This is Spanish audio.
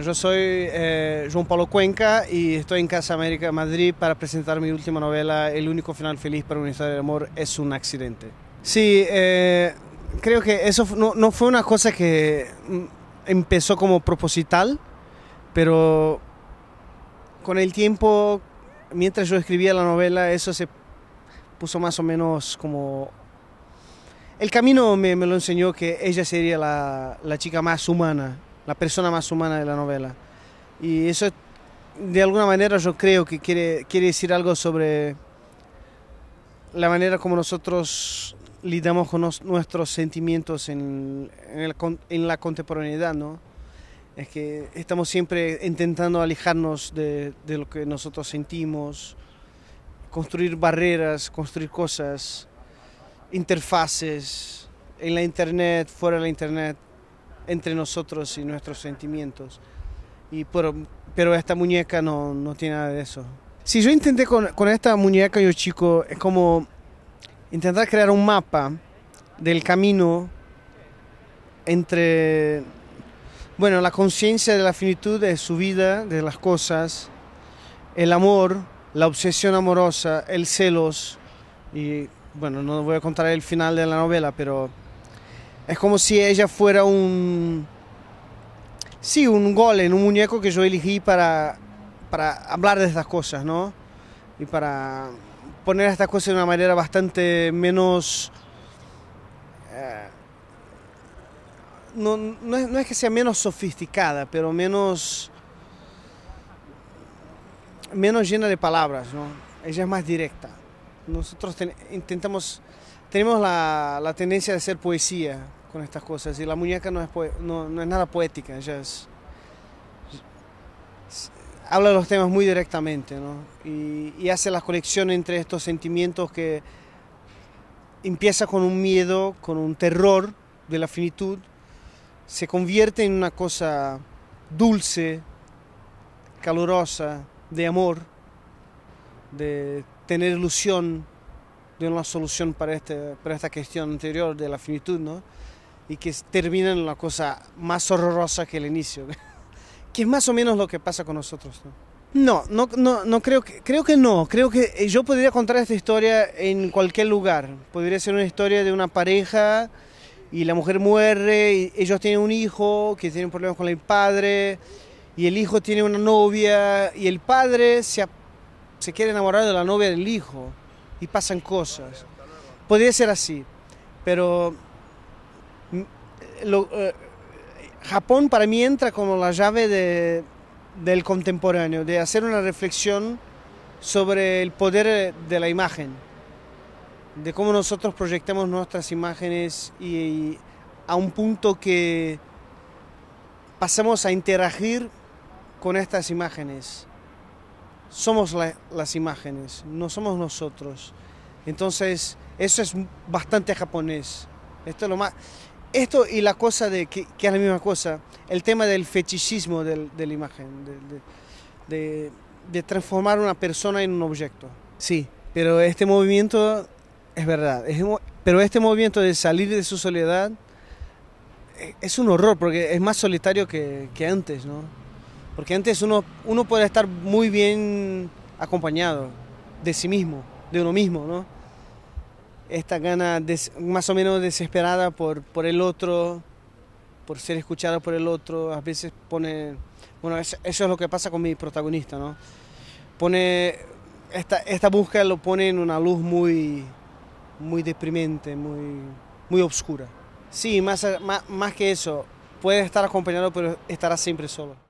Yo soy João Paulo Cuenca y estoy en Casa América Madrid para presentar mi última novela, El único final feliz para una historia de amor es un accidente. Sí, creo que eso no fue una cosa que empezó como proposital, pero con el tiempo, mientras yo escribía la novela, eso se puso más o menos como... El camino me lo enseñó que ella sería la chica más humana, la persona más humana de la novela. Y eso, de alguna manera, yo creo que quiere decir algo sobre la manera como nosotros lidamos con nuestros sentimientos en la contemporaneidad, ¿no? Es que estamos siempre intentando alejarnos de lo que nosotros sentimos, construir barreras, construir cosas, interfaces, en la internet, fuera de la internet, entre nosotros y nuestros sentimientos, pero esta muñeca no tiene nada de eso. Si yo intenté con esta muñeca, yo chico, es como intentar crear un mapa del camino entre, bueno, la conciencia de la finitud de su vida, de las cosas, el amor, la obsesión amorosa, el celos, y bueno, no voy a contar el final de la novela, pero es como si ella fuera un golem, un muñeco que yo elegí para hablar de estas cosas, ¿no? Y para poner estas cosas de una manera bastante menos... no es que sea menos sofisticada, pero menos llena de palabras, ¿no? Ella es más directa. Nosotros tenemos la tendencia de hacer poesía con estas cosas, y la muñeca no es nada poética, ella habla los temas muy directamente, ¿no? Y hace la conexión entre estos sentimientos que empieza con un miedo, con un terror de la finitud, se convierte en una cosa dulce, calurosa, de amor, de tener ilusión de una solución para esta cuestión anterior de la finitud, ¿no? Y que termina en la cosa más horrorosa que el inicio, que es más o menos lo que pasa con nosotros, ¿no? No creo que yo podría contar esta historia en cualquier lugar. Podría ser una historia de una pareja y la mujer muere, y ellos tienen un hijo que tiene problemas con el padre, y el hijo tiene una novia, y el padre se quiere enamorar de la novia del hijo, y pasan cosas. Podría ser así, pero Japón para mí entra como la llave del contemporáneo, de hacer una reflexión sobre el poder de la imagen, de cómo nosotros proyectamos nuestras imágenes y a un punto que pasamos a interagir con estas imágenes. Somos las imágenes, no somos nosotros. Entonces, eso es bastante japonés. Esto es lo más... Esto y la cosa que es la misma cosa, el tema del fetichismo de la imagen, de transformar una persona en un objeto. Sí, pero este movimiento es verdad. Pero este movimiento de salir de su soledad es un horror, porque es más solitario que antes, ¿no? Porque antes uno puede estar muy bien acompañado de sí mismo, de uno mismo, ¿no? Esta gana más o menos desesperada por el otro, por ser escuchada por el otro, a veces pone... Bueno, eso es lo que pasa con mi protagonista, ¿no? Pone... Esta búsqueda lo pone en una luz muy, muy deprimente, muy oscura. Sí, más que eso, puede estar acompañado, pero estará siempre solo.